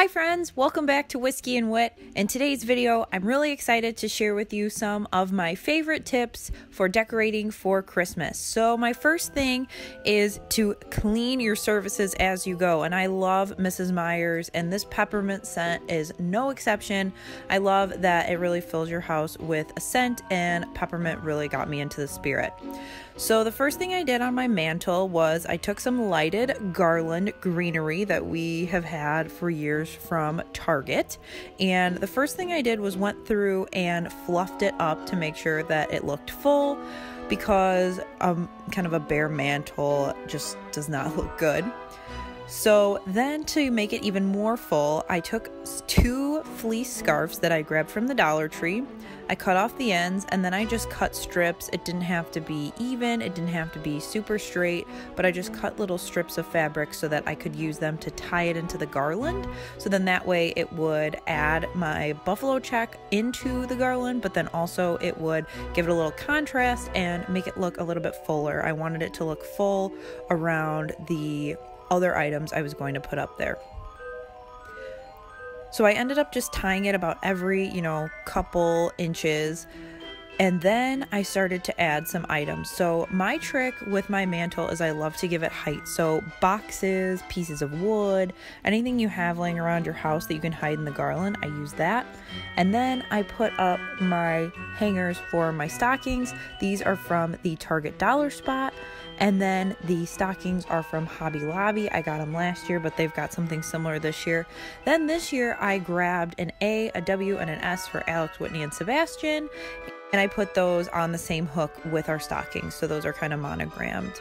Hi friends, welcome back to Whiskey and Wit. In today's video, I'm really excited to share with you some of my favorite tips for decorating for Christmas. So my first thing is to clean your surfaces as you go. And I love Mrs. Meyers, and this peppermint scent is no exception. I love that it really fills your house with a scent, and peppermint really got me into the spirit. So the first thing I did on my mantle was I took some lighted garland greenery that we have had for years from Target. And the first thing I did was went through and fluffed it up to make sure that it looked full, because kind of a bare mantle just does not look good. So then to make it even more full, I took two fleece scarves that I grabbed from the Dollar Tree. I cut off the ends and then I just cut strips. It didn't have to be even, it didn't have to be super straight, but I just cut little strips of fabric so that I could use them to tie it into the garland. So then that way it would add my buffalo check into the garland, but then also it would give it a little contrast and make it look a little bit fuller. I wanted it to look full around the other items I was going to put up there. So I ended up just tying it about every, couple inches. And then I started to add some items. So my trick with my mantle is I love to give it height. So boxes, pieces of wood, anything you have laying around your house that you can hide in the garland, I use that. And then I put up my hangers for my stockings. These are from the Target Dollar Spot. And then the stockings are from Hobby Lobby. I got them last year, but they've got something similar this year. Then this year I grabbed an A, a W, and an S for Alex, Whitney, and Sebastian. And I put those on the same hook with our stockings, so those are kind of monogrammed.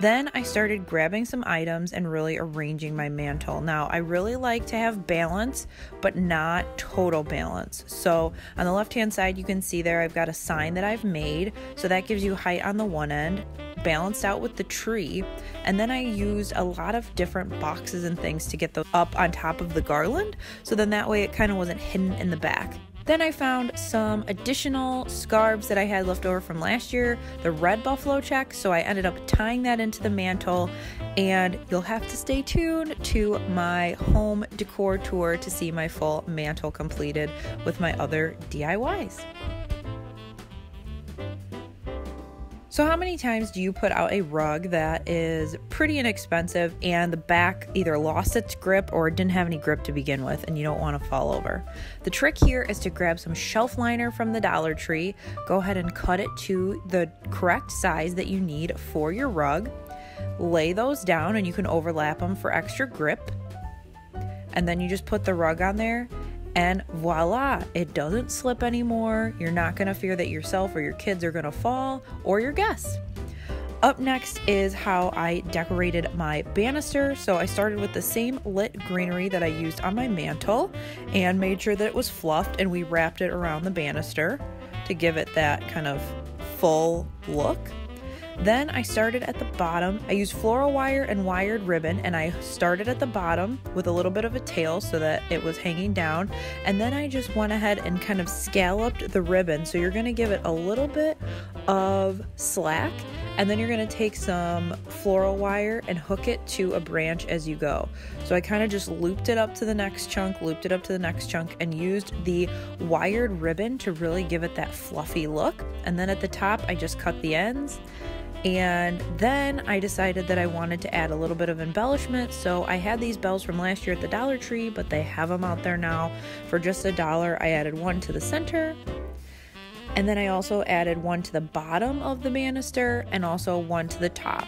Then I started grabbing some items and really arranging my mantle. Now, I really like to have balance, but not total balance. So on the left-hand side, you can see there I've got a sign that I've made. So that gives you height on the one end, balanced out with the tree. And then I used a lot of different boxes and things to get those up on top of the garland. So then that way it kind of wasn't hidden in the back. Then I found some additional scarves that I had left over from last year, the red buffalo check, so I ended up tying that into the mantle, and you'll have to stay tuned to my home decor tour to see my full mantle completed with my other DIYs. So how many times do you put out a rug that is pretty inexpensive and the back either lost its grip or didn't have any grip to begin with and you don't want to fall over? The trick here is to grab some shelf liner from the Dollar Tree, go ahead and cut it to the correct size that you need for your rug, lay those down, and you can overlap them for extra grip, and then you just put the rug on there. And voila, it doesn't slip anymore. You're not gonna fear that yourself or your kids are gonna fall, or your guests. Up next is how I decorated my banister. So I started with the same lit greenery that I used on my mantle and made sure that it was fluffed, and we wrapped it around the banister to give it that kind of full look. Then I started at the bottom. I used floral wire and wired ribbon, and I started at the bottom with a little bit of a tail so that it was hanging down. And then I just went ahead and kind of scalloped the ribbon. So you're gonna give it a little bit of slack, and then you're gonna take some floral wire and hook it to a branch as you go. So I kind of just looped it up to the next chunk, looped it up to the next chunk, and used the wired ribbon to really give it that fluffy look. And then at the top, I just cut the ends. And then I decided that I wanted to add a little bit of embellishment, so I had these bells from last year at the Dollar Tree, but they have them out there now for just $1. I added one to the center, and then I also added one to the bottom of the banister and also one to the top.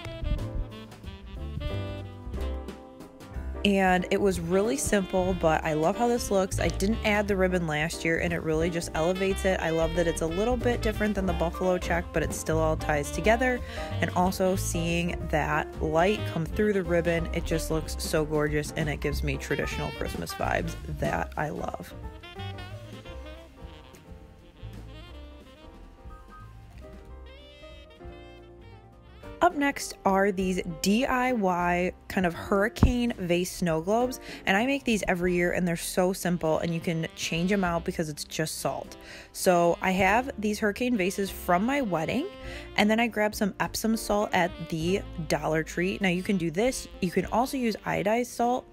And it was really simple, but I love how this looks. I didn't add the ribbon last year, and it really just elevates it. I love that it's a little bit different than the buffalo check, but it still all ties together. And also seeing that light come through the ribbon, it just looks so gorgeous, and it gives me traditional Christmas vibes that I love. Up next are these DIY kind of hurricane vase snow globes, and I make these every year, and they're so simple, and you can change them out because it's just salt. So I have these hurricane vases from my wedding, and then I grabbed some Epsom salt at the Dollar Tree. Now you can do this, you can also use iodized salt,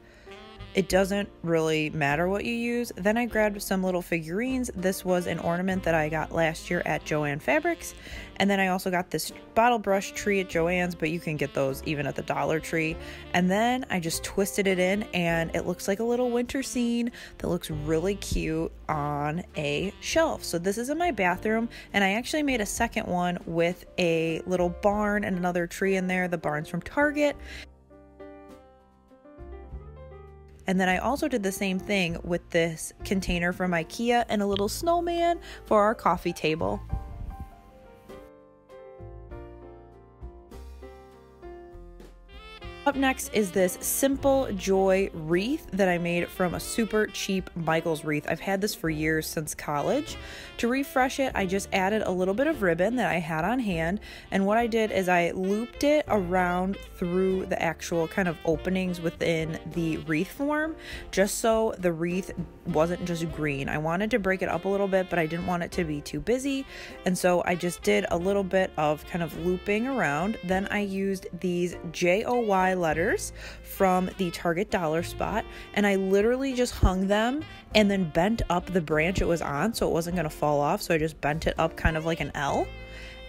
It doesn't really matter what you use. Then I grabbed some little figurines. This was an ornament that I got last year at Joann Fabrics. And then I also got this bottle brush tree at Joann's, but you can get those even at the Dollar Tree. And then I just twisted it in and it looks like a little winter scene that looks really cute on a shelf. So this is in my bathroom, and I actually made a second one with a little barn and another tree in there. The barn's from Target. And then I also did the same thing with this container from IKEA and a little snowman for our coffee table. Up next is this Simple Joy wreath that I made from a super cheap Michaels wreath. I've had this for years, since college. To refresh it, I just added a little bit of ribbon that I had on hand, and what I did is I looped it around through the actual kind of openings within the wreath form, just so the wreath wasn't just green. I wanted to break it up a little bit, but I didn't want it to be too busy, and so I just did a little bit of kind of looping around. Then I used these JOY letters from the Target dollar spot, and I literally just hung them and then bent up the branch it was on so it wasn't going to fall off, so I just bent it up kind of like an L.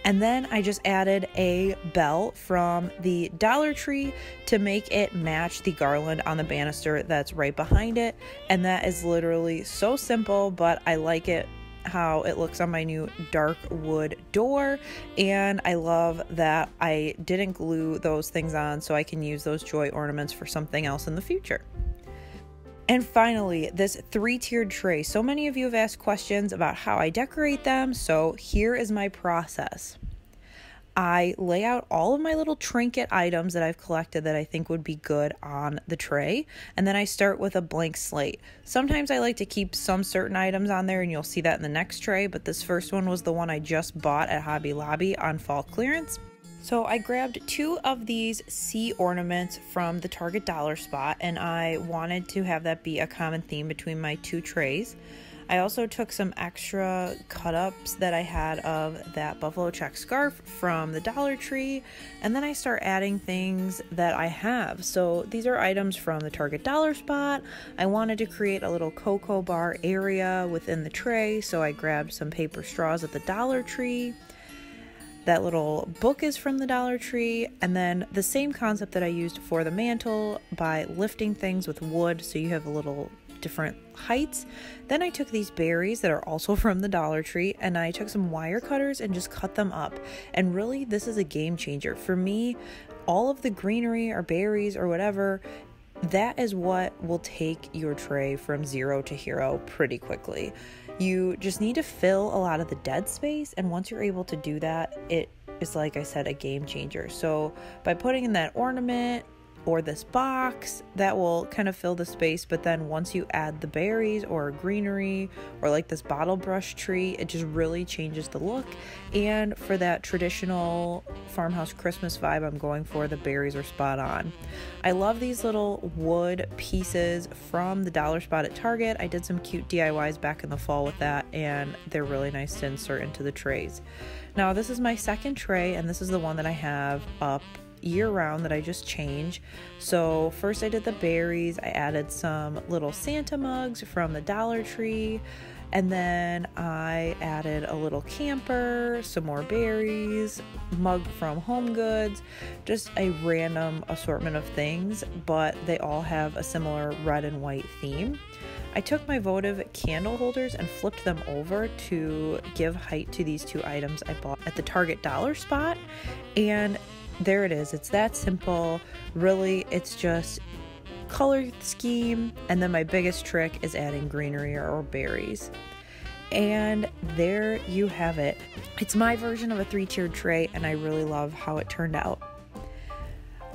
And then I just added a bell from the Dollar Tree to make it match the garland on the banister that's right behind it. And that is literally so simple, but I like it how it looks on my new dark wood door, and I love that I didn't glue those things on so I can use those joy ornaments for something else in the future. And finally, this three-tiered tray. So many of you have asked questions about how I decorate them, so here is my process. I lay out all of my little trinket items that I've collected that I think would be good on the tray, and then I start with a blank slate. Sometimes I like to keep some certain items on there, and you'll see that in the next tray, but this first one was the one I just bought at Hobby Lobby on fall clearance. So I grabbed two of these sea ornaments from the Target dollar spot, and I wanted to have that be a common theme between my two trays. I also took some extra cut-ups that I had of that buffalo check scarf from the Dollar Tree, and then I start adding things that I have. So these are items from the Target dollar spot. I wanted to create a little cocoa bar area within the tray, so I grabbed some paper straws at the Dollar Tree. That little book is from the Dollar Tree, and then the same concept that I used for the mantle by lifting things with wood so you have a little different heights. Then I took these berries that are also from the Dollar Tree, and I took some wire cutters and just cut them up. And really, this is a game changer. For me, all of the greenery or berries or whatever, that is what will take your tray from zero to hero pretty quickly. You just need to fill a lot of the dead space, and once you're able to do that, it is, like I said, a game changer. So by putting in that ornament or this box, that will kind of fill the space, but then once you add the berries or greenery or like this bottle brush tree, it just really changes the look. And for that traditional farmhouse Christmas vibe I'm going for, the berries are spot on. I love these little wood pieces from the dollar spot at Target. I did some cute DIYs back in the fall with that, and they're really nice to insert into the trays. Now this is my second tray, and this is the one that I have up year-round that I just change. So first I did the berries, I added some little Santa mugs from the Dollar Tree, and then I added a little camper, some more berries, mug from HomeGoods, just a random assortment of things, but they all have a similar red and white theme. I took my votive candle holders and flipped them over to give height to these two items I bought at the Target dollar spot, and there it is. It's that simple. Really, it's just color scheme, and then my biggest trick is adding greenery or berries. And there you have it. It's my version of a three-tiered tray, and I really love how it turned out.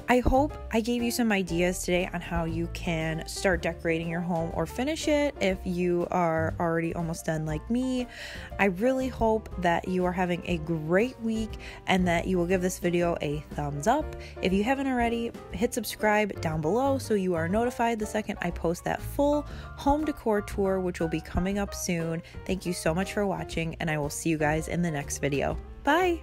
I hope I gave you some ideas today on how you can start decorating your home or finish it if you are already almost done like me. I really hope that you are having a great week and that you will give this video a thumbs up. If you haven't already, hit subscribe down below so you are notified the second I post that full home decor tour, which will be coming up soon. Thank you so much for watching, and I will see you guys in the next video. Bye!